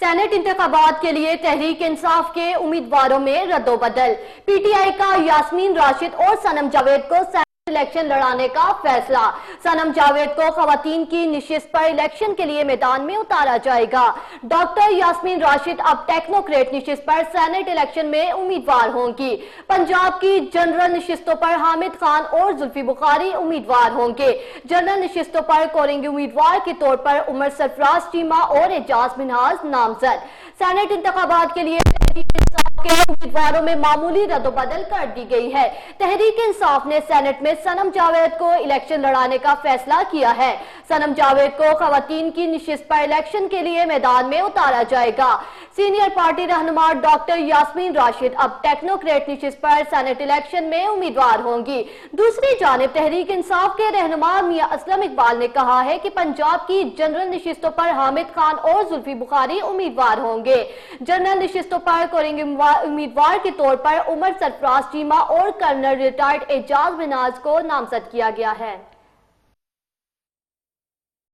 Senate इंतखाबात के लिए तहरीक इंसाफ के उम्मीदवारों में रद्दोबदल। पीटीआई का यास्मीन राशिद और सनम जावेद को इलेक्शन लड़ाने का फैसला। सनम जावेद को खवातीन की निशिस्त पर इलेक्शन के लिए मैदान में उतारा जाएगा। डॉक्टर यास्मीन राशिद अब टेक्नोक्रेट निशिस्त पर सेनेट इलेक्शन में उम्मीदवार होंगी। पंजाब की जनरल निशिस्तों पर हामिद खान और जुल्फी बुखारी उम्मीदवार होंगे। जनरल निशिस्तों पर कोरेंगी उम्मीदवार के तौर पर उमर सरफराज चीमा और एजाज मिनहाल नामजद। सेनेट इंतखाबात के लिए के उम्मीदवारों में मामूली रद्दोबदल कर दी गई है। तहरीक इंसाफ ने सेनेट में सनम जावेद को इलेक्शन लड़ाने का फैसला किया है। सनम जावेद को खवातीन की निशिस्त पर इलेक्शन के लिए मैदान में उतारा जाएगा। सीनियर पार्टी रहनुमा डॉक्टर यास्मीन राशिद अब टेक्नोक्रेट निशिस्त पर सेनेट इलेक्शन में उम्मीदवार होंगी। दूसरी जानिब तहरीक इंसाफ के रहनुमा मियाँ असलम इकबाल ने कहा है कि पंजाब की जनरल निशिस्तों पर हामिद खान और जुल्फी बुखारी उम्मीदवार होंगे। जनरल निशिस्तों पर कोरेंगी उम्मीदवार के तौर पर उमर सरफराज चीमा और कर्नल रिटायर्ड एजाज मिनहाल को नामजद किया गया है।